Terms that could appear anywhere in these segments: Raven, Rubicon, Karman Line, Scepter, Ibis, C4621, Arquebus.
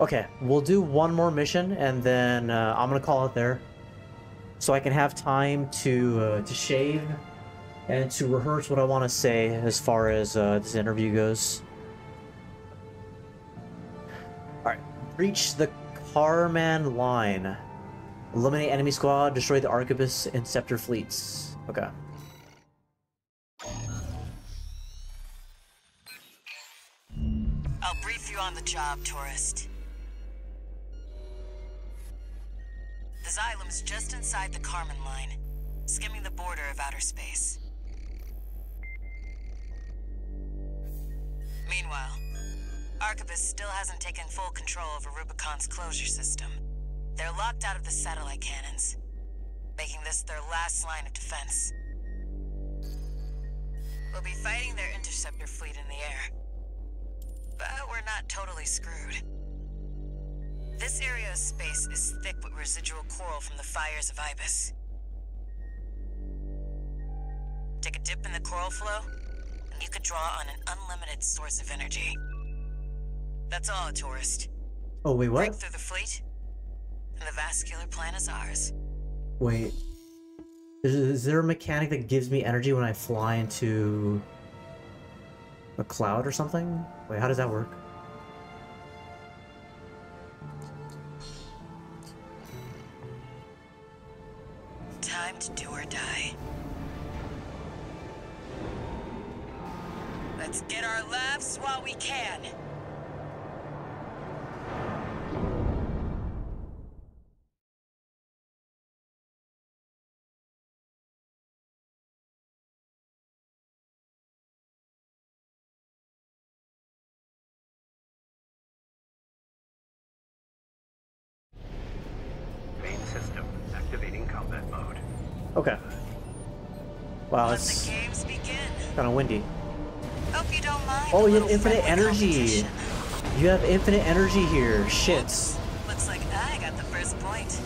Okay, we'll do one more mission, and then I'm gonna call it there, so I can have time to shave and to rehearse what I want to say as far as this interview goes. All right, reach the Karman Line, eliminate enemy squad, destroy the Arquebus and Scepter fleets. Okay. I'll brief you on the job, tourist. The Xylem's just inside the Karman Line, skimming the border of outer space. Meanwhile, Arquebus still hasn't taken full control over Rubicon's closure system. They're locked out of the satellite cannons, making this their last line of defense. We'll be fighting their interceptor fleet in the air, but we're not totally screwed. This area of space is thick with residual coral from the fires of Ibis. Take a dip in the coral flow, and you could draw on an unlimited source of energy. That's all, tourist. Oh, wait, what? Break through the fleet, and the vascular plan is ours. Wait. Is there a mechanic that gives me energy when I fly into a cloud or something? Wait, how does that work? Time to do or die. Let's get our laughs while we can. Okay. Wow, it's kind of windy. Hope you don't mind. Oh, you have infinite energy. You have infinite energy here. Shit. Looks like I got the first point.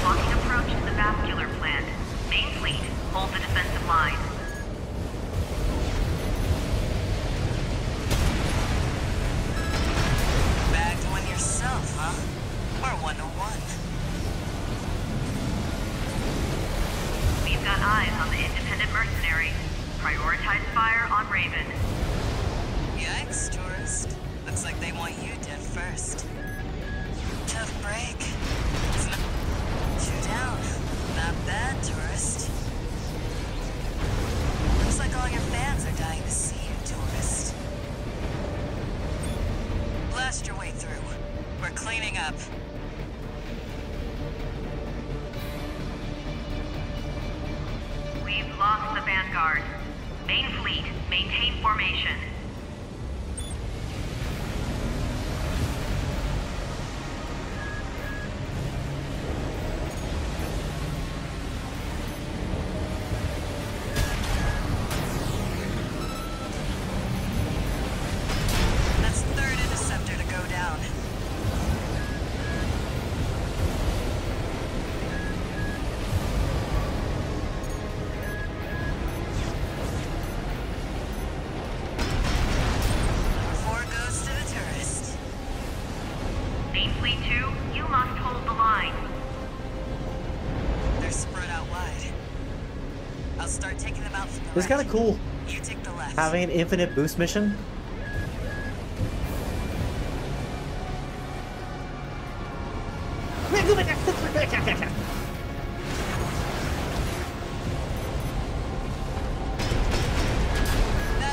Blocking approach to the vascular plant. Main fleet, hold the defensive line. Bagged one yourself, huh? We're 1-1. Got eyes on the independent mercenary. Prioritize fire on Raven. Yikes, tourist. Looks like they want you dead first. Tough break. Shoot down. Not bad, tourist. Looks like all your fans are dying to see you, tourist. Blast your way through. We're cleaning up. We've lost the Vanguard. Main fleet, maintain formation. It's kind of cool having an infinite boost mission. That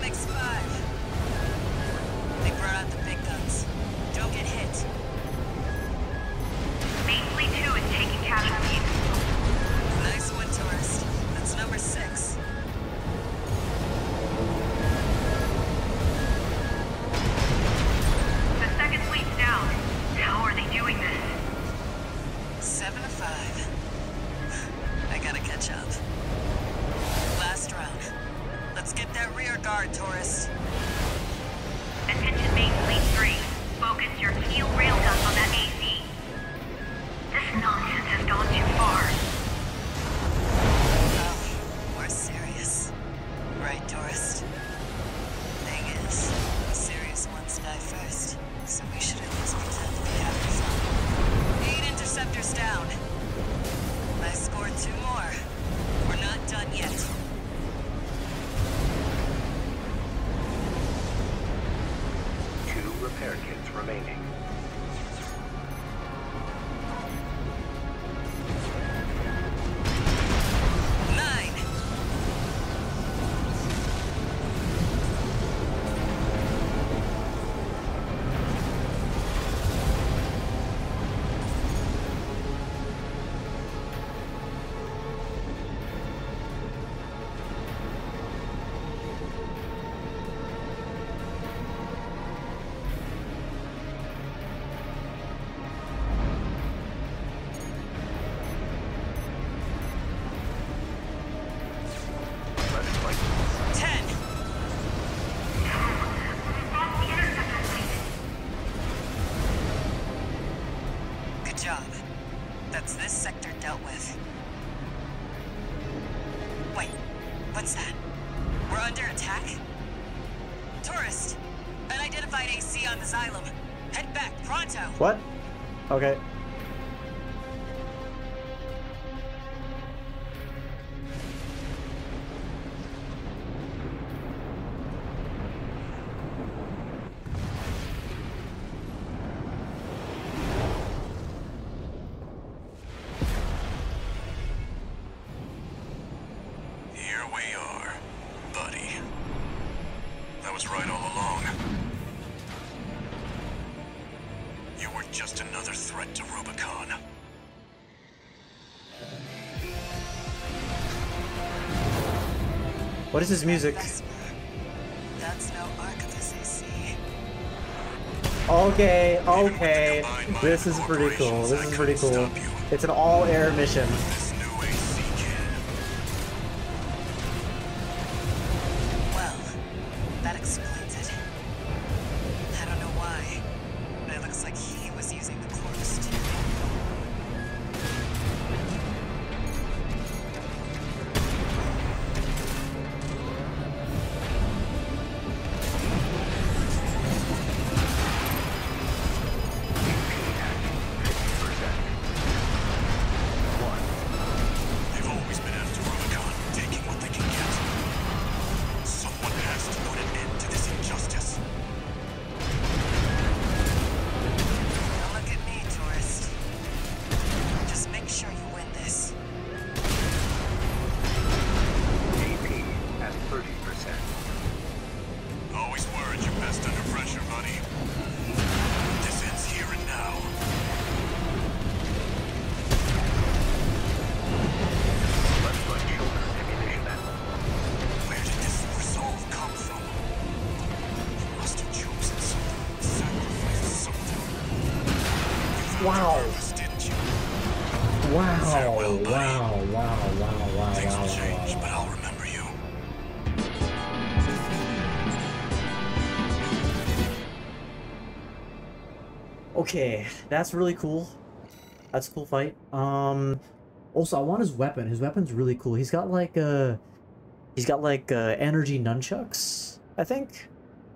makes 5. They brought out the big guns. Don't get hit. Main Fleet 2 is taking casualties. Nice one, tourist. That's number 6. Serious one. repair kits remaining. That's this sector dealt with. Wait, what's that? We're under attack? Tourist! Unidentified AC on the Xylem. Head back, pronto! What? Okay. What is this music? That's no Arquebus AC. Okay, okay. This is pretty cool. This is pretty cool. It's an all-air mission. Well, that explains it. I don't know why, but it looks like he was using the corpse too. Okay, that's really cool. That's a cool fight. Also, I want his weapon. His weapon's really cool. He's got like a, energy nunchucks, I think.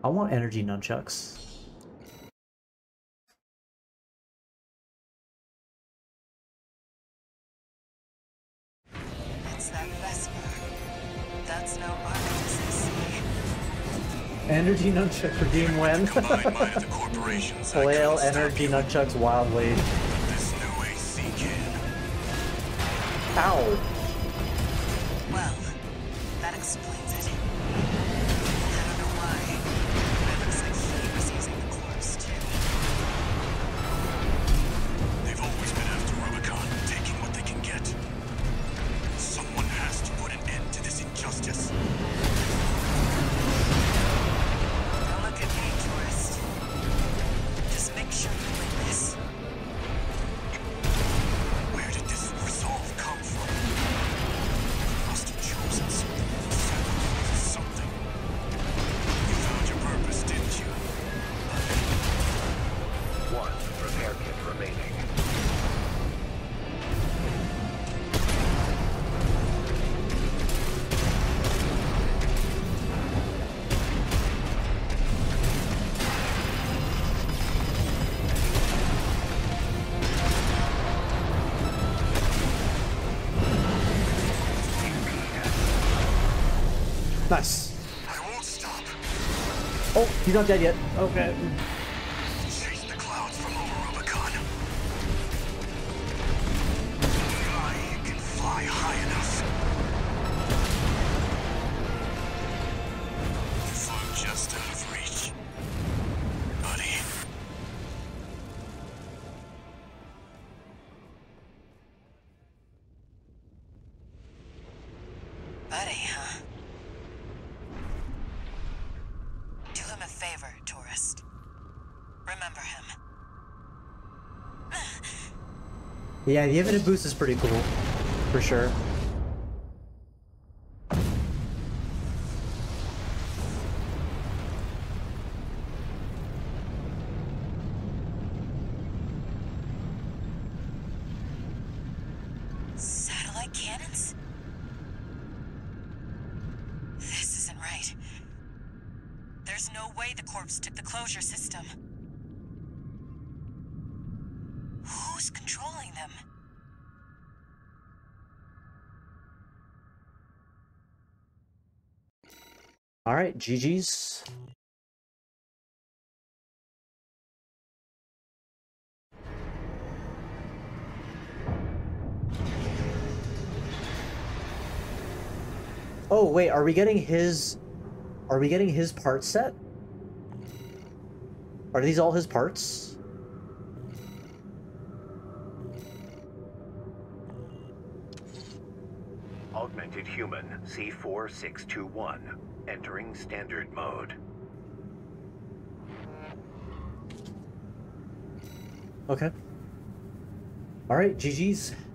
I want energy nunchucks. It's that Vesper. That's no Arquebus AC. Energy nunchuck for game win. Flail energy nunchucks wildly. This new AC can. Ow. Well, that explains it. I don't know why, but it looks like he was using the corpse too. They've always been after Rubicon, taking what they can get. Someone has to put an end to this injustice. Nice. I won't stop. Oh, he's not dead yet. Okay. tourist. Remember him. Yeah, the infinite boost is pretty cool, for sure. Alright, GG's. Oh wait, are we getting his part set? Are these all his parts? Augmented human C4621. Entering standard mode. Okay. All right, GG's.